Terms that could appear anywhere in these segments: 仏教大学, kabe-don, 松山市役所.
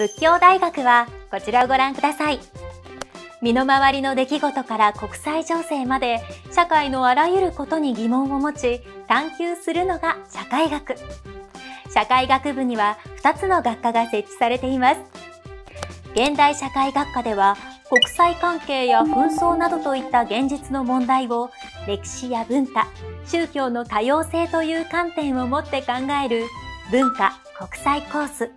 仏教大学はこちらをご覧ください。身の回りの出来事から国際情勢まで社会のあらゆることに疑問を持ち探求するのが社会学。社会学部には2つの学科が設置されています。現代社会学科では国際関係や紛争などといった現実の問題を歴史や文化、宗教の多様性という観点を持って考える文化国際コース。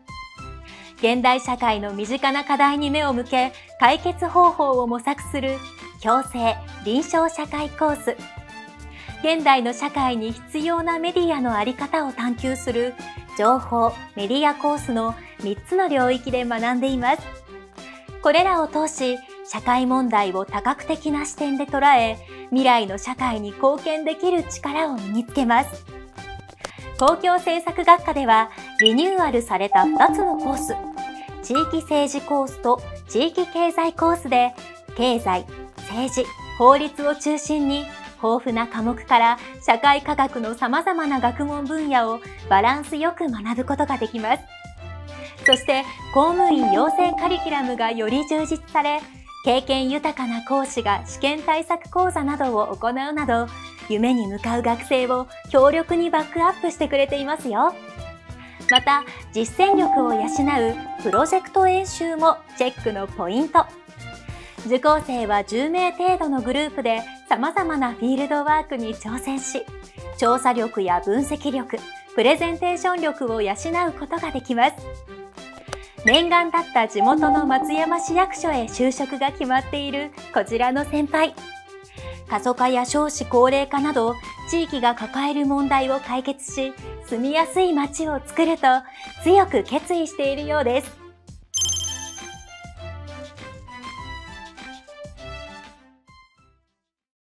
現代社会の身近な課題に目を向け解決方法を模索する共生臨床社会コース。現代の社会に必要なメディアのあり方を探求する情報メディアコースの3つの領域で学んでいます。これらを通し、社会問題を多角的な視点で捉え、未来の社会に貢献できる力を身につけます。公共政策学科では、リニューアルされた2つのコース、地域政治コースと地域経済コースで、経済、政治、法律を中心に、豊富な科目から社会科学の様々な学問分野をバランスよく学ぶことができます。そして公務員養成カリキュラムがより充実され、経験豊かな講師が試験対策講座などを行うなど、夢に向かう学生を強力にバックアップしてくれていますよ。また、実践力を養うプロジェクト演習もチェックのポイント。受講生は10名程度のグループで様々なフィールドワークに挑戦し、調査力や分析力、プレゼンテーション力を養うことができます。念願だった地元の松山市役所へ就職が決まっているこちらの先輩。過疎化や少子高齢化など地域が抱える問題を解決し、住みやすい街を作ると強く決意しているようです。